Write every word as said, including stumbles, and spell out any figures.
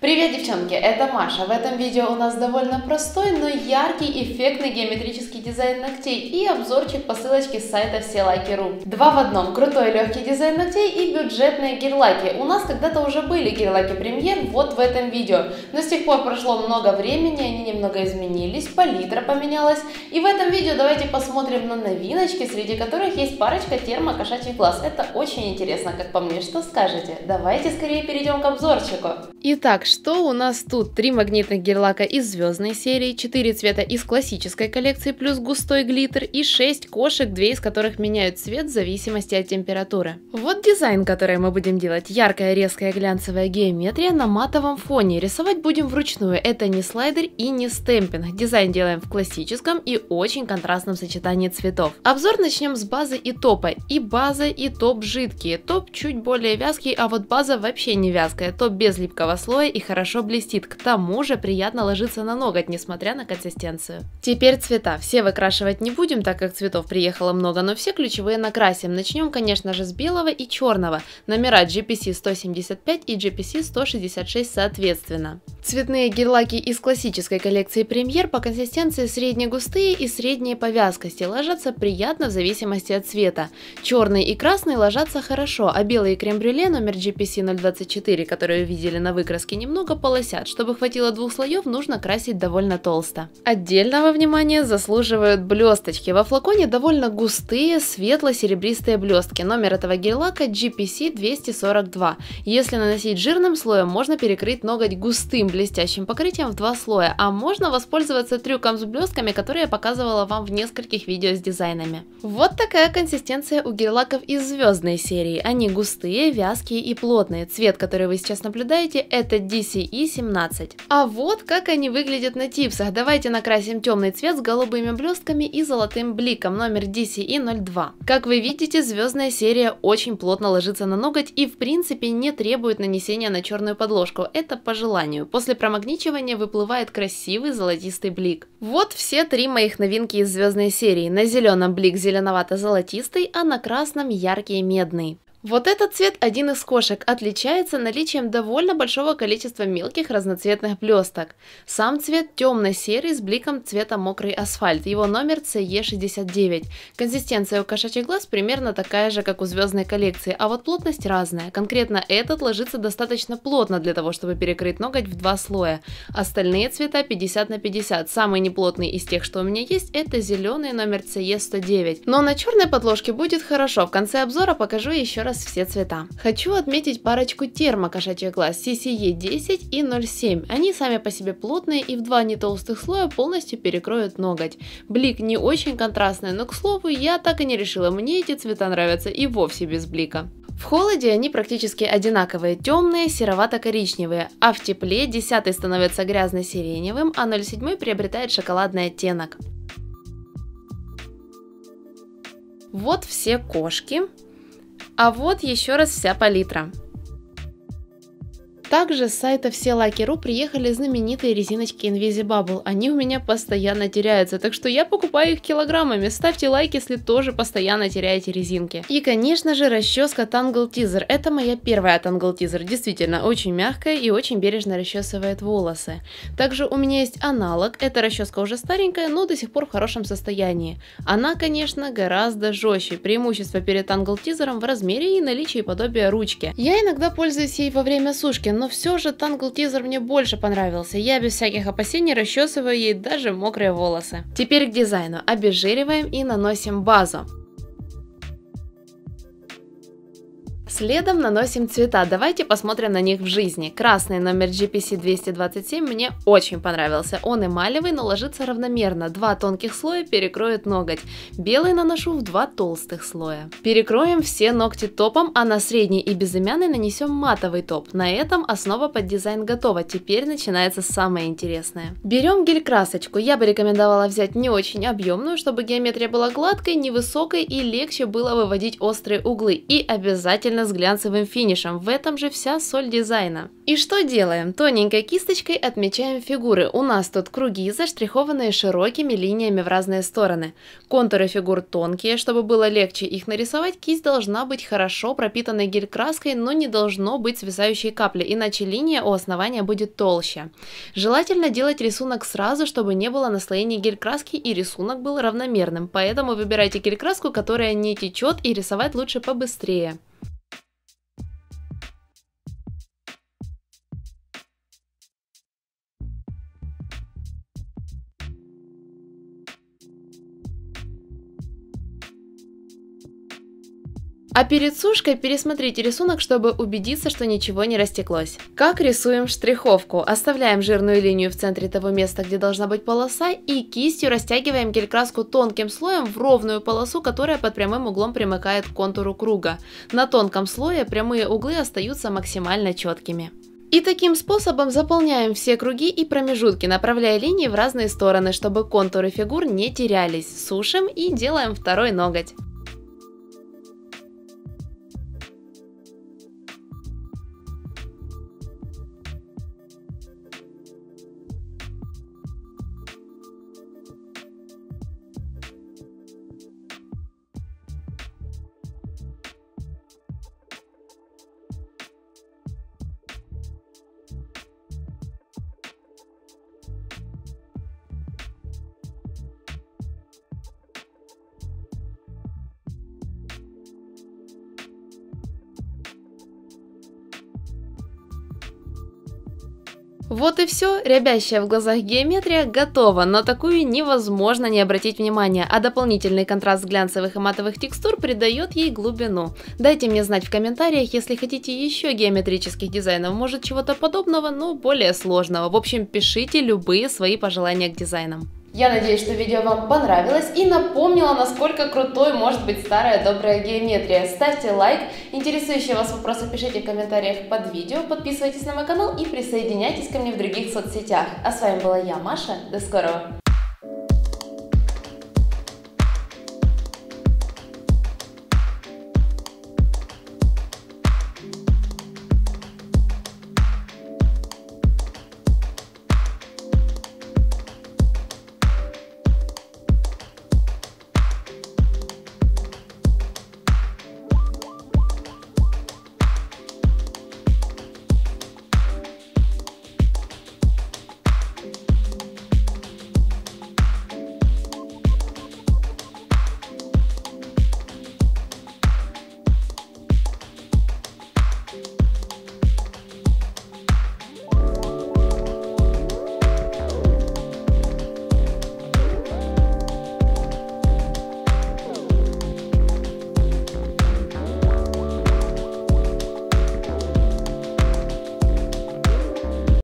Привет, девчонки! Это Маша. В этом видео у нас довольно простой, но яркий, эффектный геометрический дизайн ногтей и обзорчик по ссылочке с сайта все лаки точка ру. Два в одном. Крутой легкий дизайн ногтей и бюджетные гель-лаки. У нас когда-то уже были гель-лаки Premier вот в этом видео, но с тех пор прошло много времени, они немного изменились, палитра поменялась. И в этом видео давайте посмотрим на новиночки, среди которых есть парочка термо-кошачий глаз. Это очень интересно, как по мне. Что скажете? Давайте скорее перейдем к обзорчику. Итак, что у нас тут? Три магнитных гель-лака из звездной серии, четыре цвета из классической коллекции плюс густой глиттер и шесть кошек, две из которых меняют цвет в зависимости от температуры. Вот дизайн, который мы будем делать. Яркая, резкая, глянцевая геометрия на матовом фоне. Рисовать будем вручную. Это не слайдер и не стемпинг. Дизайн делаем в классическом и очень контрастном сочетании цветов. Обзор начнем с базы и топа. И база, и топ жидкие. Топ чуть более вязкий, а вот база вообще не вязкая. Топ без липкого слоя и хорошо блестит, к тому же приятно ложится на ноготь, несмотря на консистенцию. Теперь цвета. Все выкрашивать не будем, так как цветов приехало много, но все ключевые накрасим. Начнем, конечно же, с белого и черного. Номера джи пи си сто семьдесят пять и джи пи си сто шестьдесят шесть соответственно. Цветные гель-лаки из классической коллекции Premier по консистенции средне-густые и средние по вязкости. Ложатся приятно в зависимости от цвета. Черный и красный ложатся хорошо, а белый крем-брюле номер джи пи си ноль двадцать четыре, который вы видели на выкраске, не много полосят. Чтобы хватило двух слоев, нужно красить довольно толсто. Отдельного внимания заслуживают блесточки. Во флаконе довольно густые светло-серебристые блестки. Номер этого гель-лака джи пи си двести сорок два. Если наносить жирным слоем, можно перекрыть ноготь густым блестящим покрытием в два слоя, а можно воспользоваться трюком с блестками, которые я показывала вам в нескольких видео с дизайнами. Вот такая консистенция у гель-лаков из звездной серии. Они густые, вязкие и плотные. Цвет, который вы сейчас наблюдаете, это си и семнадцать. А вот как они выглядят на типсах. Давайте накрасим темный цвет с голубыми блестками и золотым бликом, номер джи си и ноль два. Как вы видите, звездная серия очень плотно ложится на ноготь и в принципе не требует нанесения на черную подложку, это по желанию. После промагничивания выплывает красивый золотистый блик. Вот все три моих новинки из звездной серии. На зеленом блик зеленовато-золотистый, а на красном яркий и медный. Вот этот цвет, один из кошек, отличается наличием довольно большого количества мелких разноцветных блесток. Сам цвет темно-серый с бликом цвета мокрый асфальт, его номер си и шестьдесят девять. Консистенция у кошачьих глаз примерно такая же, как у звездной коллекции, а вот плотность разная. Конкретно этот ложится достаточно плотно для того, чтобы перекрыть ноготь в два слоя. Остальные цвета пятьдесят на пятьдесят. Самый неплотный из тех, что у меня есть, это зеленый, номер си и сто девять. Но на черной подложке будет хорошо, в конце обзора покажу еще раз все цвета. Хочу отметить парочку термо кошачьих глаз си си и десять и ноль семь. Они сами по себе плотные и в два не толстых слоя полностью перекроют ноготь. Блик не очень контрастный, но, к слову, я так и не решила, мне эти цвета нравятся и вовсе без блика. В холоде они практически одинаковые, темные, серовато-коричневые, а в тепле десятый становится грязно-сиреневым, а ноль семь приобретает шоколадный оттенок. Вот все кошки. А вот еще раз вся палитра. Также с сайта все лаки точка ру приехали знаменитые резиночки Invisibubble. Они у меня постоянно теряются, так что я покупаю их килограммами. Ставьте лайк, если тоже постоянно теряете резинки. И, конечно же, расческа Tangle Teezer. Это моя первая Tangle Teezer. Действительно, очень мягкая и очень бережно расчесывает волосы. Также у меня есть аналог. Эта расческа уже старенькая, но до сих пор в хорошем состоянии. Она, конечно, гораздо жестче. Преимущество перед Tangle Teezer'ом в размере и наличии подобия ручки. Я иногда пользуюсь ей во время сушки, но все же Tangle Teezer мне больше понравился. Я без всяких опасений расчесываю ей даже мокрые волосы. Теперь к дизайну. Обезжириваем и наносим базу. Следом наносим цвета, давайте посмотрим на них в жизни. Красный номер джи пи си двести двадцать семь мне очень понравился, он эмалевый, но ложится равномерно, два тонких слоя перекроют ноготь. Белый наношу в два толстых слоя. Перекроем все ногти топом, а на средний и безымянный нанесем матовый топ. На этом основа под дизайн готова, теперь начинается самое интересное. Берем гель-красочку, я бы рекомендовала взять не очень объемную, чтобы геометрия была гладкой, невысокой и легче было выводить острые углы, и обязательно сгустим с глянцевым финишем, в этом же вся соль дизайна. И что делаем? Тоненькой кисточкой отмечаем фигуры, у нас тут круги, заштрихованные широкими линиями в разные стороны. Контуры фигур тонкие, чтобы было легче их нарисовать, кисть должна быть хорошо пропитанной гель-краской, но не должно быть свисающей капли, иначе линия у основания будет толще. Желательно делать рисунок сразу, чтобы не было наслоения гель-краски и рисунок был равномерным, поэтому выбирайте гель-краску, которая не течет, и рисовать лучше побыстрее. А перед сушкой пересмотрите рисунок, чтобы убедиться, что ничего не растеклось. Как рисуем штриховку? Оставляем жирную линию в центре того места, где должна быть полоса, и кистью растягиваем гель-краску тонким слоем в ровную полосу, которая под прямым углом примыкает к контуру круга. На тонком слое прямые углы остаются максимально четкими. И таким способом заполняем все круги и промежутки, направляя линии в разные стороны, чтобы контуры фигур не терялись. Сушим и делаем второй ноготь. Вот и все, рябящая в глазах геометрия готова, но такую невозможно не обратить внимание, а дополнительный контраст глянцевых и матовых текстур придает ей глубину. Дайте мне знать в комментариях, если хотите еще геометрических дизайнов, может чего-то подобного, но более сложного. В общем, пишите любые свои пожелания к дизайнам. Я надеюсь, что видео вам понравилось и напомнило, насколько крутой может быть старая добрая геометрия. Ставьте лайк, интересующие вас вопросы пишите в комментариях под видео, подписывайтесь на мой канал и присоединяйтесь ко мне в других соцсетях. А с вами была я, Маша, до скорого!